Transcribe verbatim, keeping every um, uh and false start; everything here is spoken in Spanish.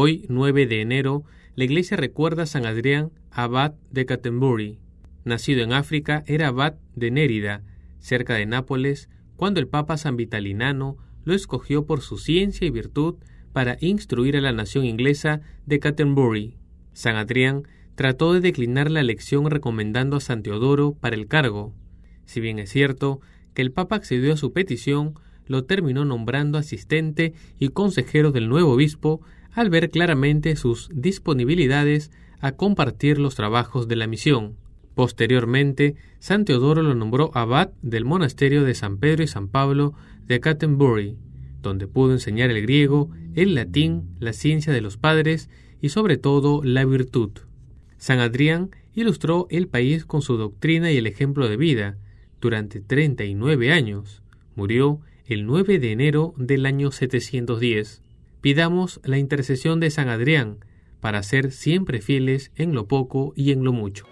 Hoy, nueve de enero, la iglesia recuerda a San Adrián Abad de Canterbury. Nacido en África, era abad de Nérida, cerca de Nápoles, cuando el Papa San Vitalinano lo escogió por su ciencia y virtud para instruir a la nación inglesa de Canterbury. San Adrián trató de declinar la elección recomendando a San Teodoro para el cargo. Si bien es cierto que el Papa accedió a su petición, lo terminó nombrando asistente y consejero del nuevo obispo al ver claramente sus disponibilidades a compartir los trabajos de la misión. Posteriormente, San Teodoro lo nombró abad del monasterio de San Pedro y San Pablo de Canterbury, donde pudo enseñar el griego, el latín, la ciencia de los padres y sobre todo la virtud. San Adrián ilustró el país con su doctrina y el ejemplo de vida durante treinta y nueve años. Murió el nueve de enero del año setecientos diez. Pidamos la intercesión de San Adrián para ser siempre fieles en lo poco y en lo mucho.